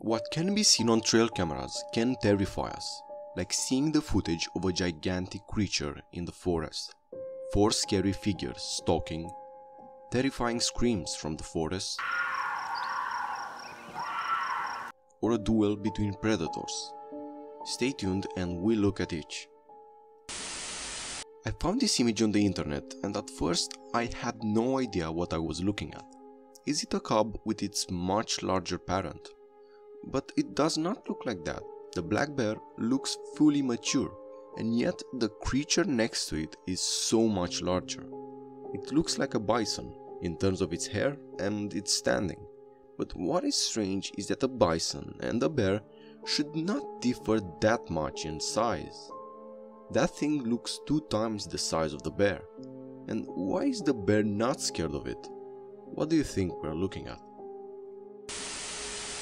What can be seen on trail cameras can terrify us, like seeing the footage of a gigantic creature in the forest, four scary figures stalking, terrifying screams from the forest, or a duel between predators. Stay tuned and we'll look at each. I found this image on the internet and at first I had no idea what I was looking at. Is it a cub with its much larger parent? But it does not look like that. The black bear looks fully mature, and yet the creature next to it is so much larger. It looks like a bison in terms of its hair and its standing. But what is strange is that a bison and a bear should not differ that much in size. That thing looks 2 times the size of the bear. And why is the bear not scared of it? What do you think we are looking at?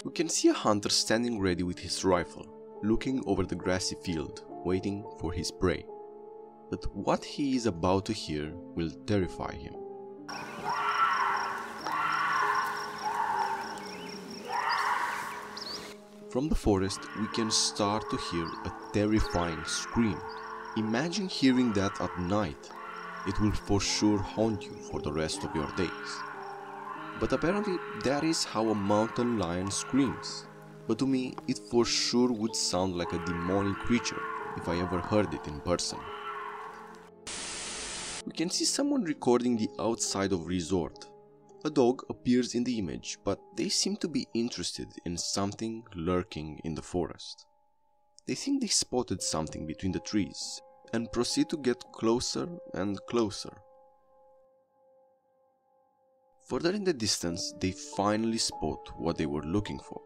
We can see a hunter standing ready with his rifle, looking over the grassy field, waiting for his prey. But what he is about to hear will terrify him. From the forest, we can start to hear a terrifying scream. Imagine hearing that at night. It will for sure haunt you for the rest of your days. But apparently that is how a mountain lion screams. But to me, it for sure would sound like a demonic creature if I ever heard it in person. We can see someone recording the outside of resort. A dog appears in the image, but they seem to be interested in something lurking in the forest. They think they spotted something between the trees and proceed to get closer and closer. Further in the distance, they finally spot what they were looking for.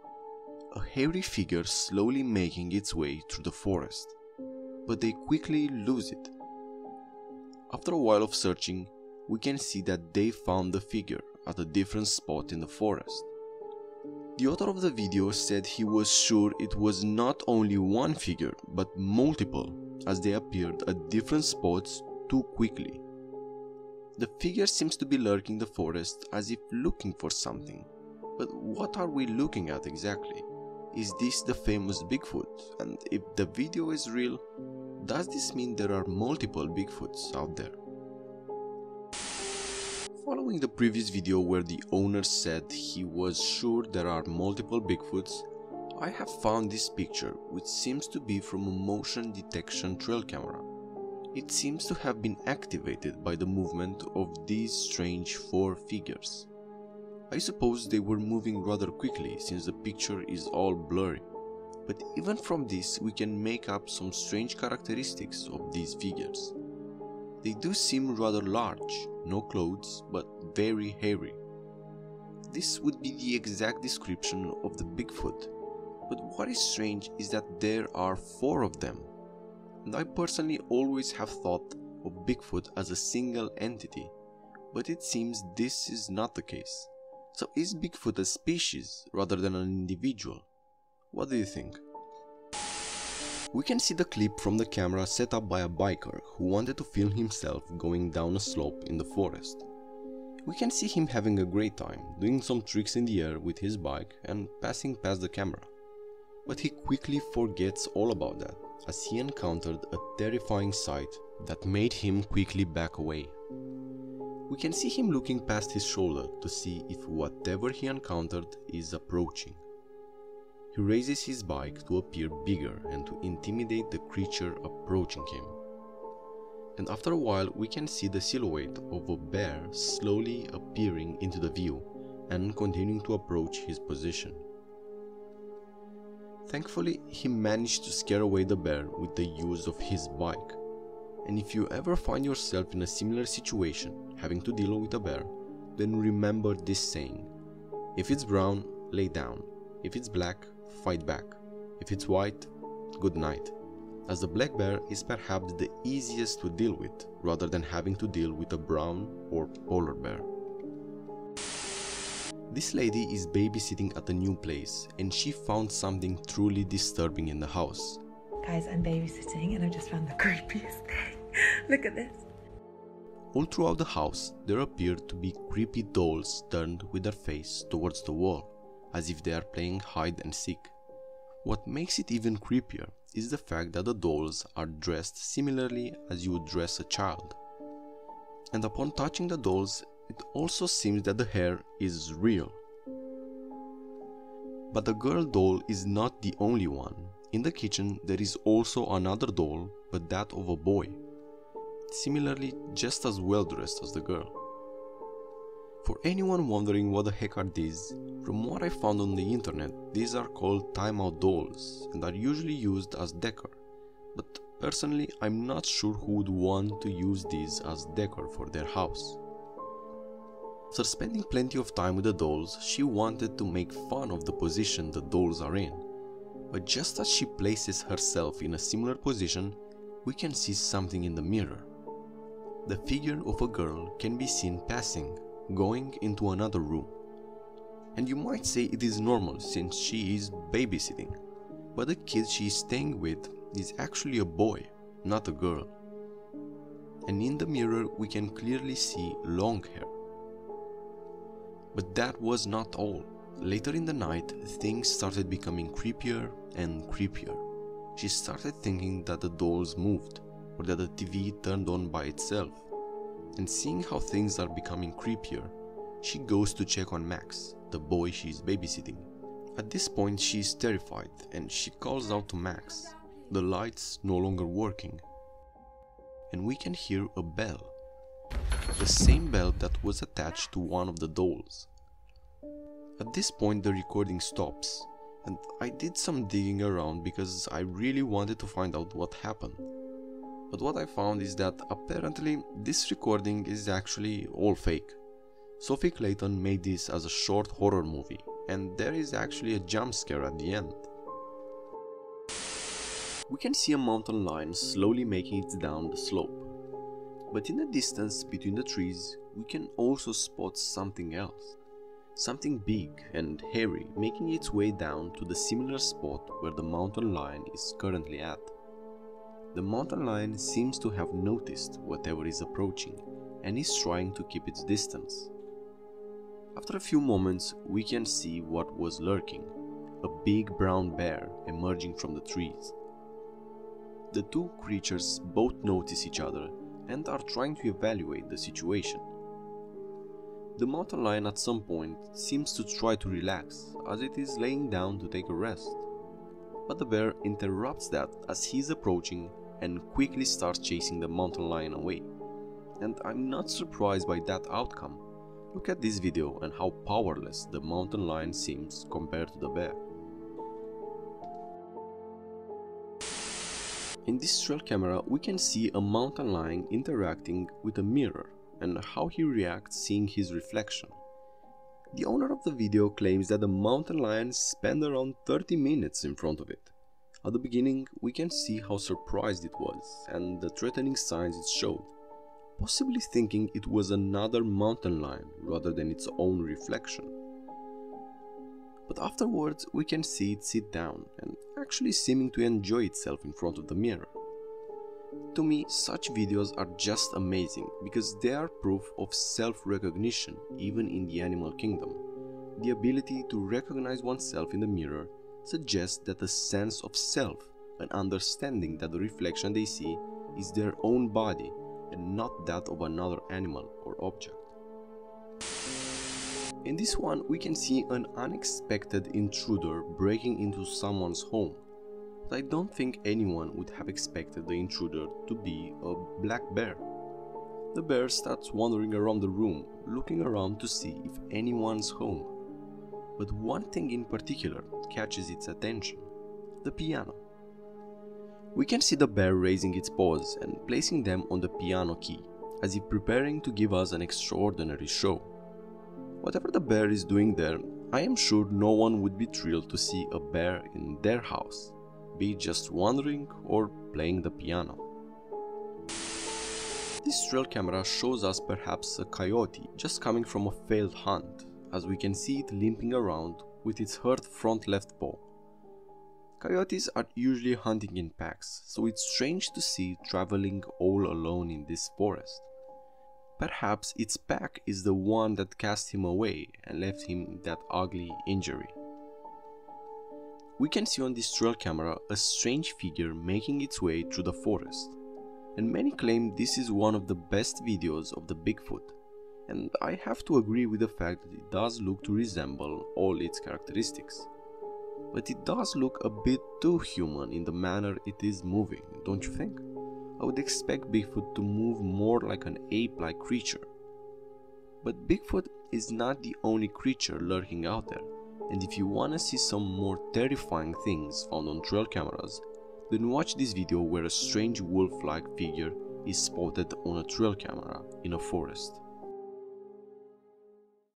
A hairy figure slowly making its way through the forest, but they quickly lose it. After a while of searching, we can see that they found the figure at a different spot in the forest. The author of the video said he was sure it was not only one figure, but multiple, as they appeared at different spots too quickly. The figure seems to be lurking the forest as if looking for something, but what are we looking at exactly? Is this the famous Bigfoot? And if the video is real, does this mean there are multiple Bigfoots out there? Following the previous video where the owner said he was sure there are multiple Bigfoots, I have found this picture, which seems to be from a motion detection trail camera. It seems to have been activated by the movement of these strange 4 figures. I suppose they were moving rather quickly since the picture is all blurry, but even from this we can make up some strange characteristics of these figures. They do seem rather large, no clothes, but very hairy. This would be the exact description of the Bigfoot, but what is strange is that there are 4 of them. And I personally always have thought of Bigfoot as a single entity, but it seems this is not the case. So is Bigfoot a species rather than an individual? What do you think? We can see the clip from the camera set up by a biker who wanted to film himself going down a slope in the forest. We can see him having a great time, doing some tricks in the air with his bike and passing past the camera. But he quickly forgets all about that, as he encountered a terrifying sight that made him quickly back away. We can see him looking past his shoulder to see if whatever he encountered is approaching. He raises his bike to appear bigger and to intimidate the creature approaching him. And after a while we can see the silhouette of a bear slowly appearing into the view and continuing to approach his position. Thankfully, he managed to scare away the bear with the use of his bike. And if you ever find yourself in a similar situation, having to deal with a bear, then remember this saying: if it's brown, lay down. If it's black, fight back. If it's white, good night. As the black bear is perhaps the easiest to deal with, rather than having to deal with a brown or polar bear. This lady is babysitting at a new place and she found something truly disturbing in the house. Guys, I'm babysitting and I just found the creepiest thing. Look at this. All throughout the house, there appeared to be creepy dolls turned with their face towards the wall, as if they are playing hide and seek. What makes it even creepier is the fact that the dolls are dressed similarly as you would dress a child. And upon touching the dolls, it also seems that the hair is real. But the girl doll is not the only one. In the kitchen there is also another doll, but that of a boy, similarly just as well dressed as the girl. For anyone wondering what the heck are these, from what I found on the internet, these are called timeout dolls and are usually used as decor, but personally I'm not sure who would want to use these as decor for their house. After spending plenty of time with the dolls, she wanted to make fun of the position the dolls are in, but just as she places herself in a similar position, we can see something in the mirror. The figure of a girl can be seen passing, going into another room. And you might say it is normal since she is babysitting, but the kid she is staying with is actually a boy, not a girl. And in the mirror we can clearly see long hair. But that was not all. Later in the night, things started becoming creepier and creepier. She started thinking that the dolls moved, or that the TV turned on by itself. And seeing how things are becoming creepier, she goes to check on Max, the boy she is babysitting. At this point she is terrified and she calls out to Max, the lights no longer working. And we can hear a bell. The same bell that was attached to one of the dolls. At this point the recording stops, and I did some digging around because I really wanted to find out what happened. But what I found is that apparently this recording is actually all fake. Sophie Clayton made this as a short horror movie, and there is actually a jump scare at the end. We can see a mountain lion slowly making it down the slope. But in the distance between the trees, we can also spot something else. Something big and hairy making its way down to the similar spot where the mountain lion is currently at. The mountain lion seems to have noticed whatever is approaching and is trying to keep its distance. After a few moments, we can see what was lurking, a big brown bear emerging from the trees. The two creatures both notice each other and are trying to evaluate the situation. The mountain lion at some point seems to try to relax as it is laying down to take a rest, but the bear interrupts that as he is approaching and quickly starts chasing the mountain lion away. And I'm not surprised by that outcome. Look at this video and how powerless the mountain lion seems compared to the bear. In this trail camera we can see a mountain lion interacting with a mirror and how he reacts seeing his reflection. The owner of the video claims that the mountain lion spent around 30 minutes in front of it. At the beginning we can see how surprised it was and the threatening signs it showed, possibly thinking it was another mountain lion rather than its own reflection. But afterwards we can see it sit down and actually seeming to enjoy itself in front of the mirror. To me, such videos are just amazing because they are proof of self-recognition even in the animal kingdom. The ability to recognize oneself in the mirror suggests that a sense of self, an understanding that the reflection they see is their own body and not that of another animal or object. In this one we can see an unexpected intruder breaking into someone's home. But I don't think anyone would have expected the intruder to be a black bear. The bear starts wandering around the room, looking around to see if anyone's home. But one thing in particular catches its attention, the piano. We can see the bear raising its paws and placing them on the piano key, as if preparing to give us an extraordinary show. Whatever the bear is doing there, I am sure no one would be thrilled to see a bear in their house, be it just wandering or playing the piano. This trail camera shows us perhaps a coyote just coming from a failed hunt, as we can see it limping around with its hurt front left paw. Coyotes are usually hunting in packs, so it's strange to see it traveling all alone in this forest. Perhaps its pack is the one that cast him away and left him that ugly injury. We can see on this trail camera a strange figure making its way through the forest, and many claim this is one of the best videos of the Bigfoot, and I have to agree with the fact that it does look to resemble all its characteristics. But it does look a bit too human in the manner it is moving, don't you think? I would expect Bigfoot to move more like an ape-like creature. But Bigfoot is not the only creature lurking out there, and if you wanna see some more terrifying things found on trail cameras, then watch this video where a strange wolf-like figure is spotted on a trail camera in a forest.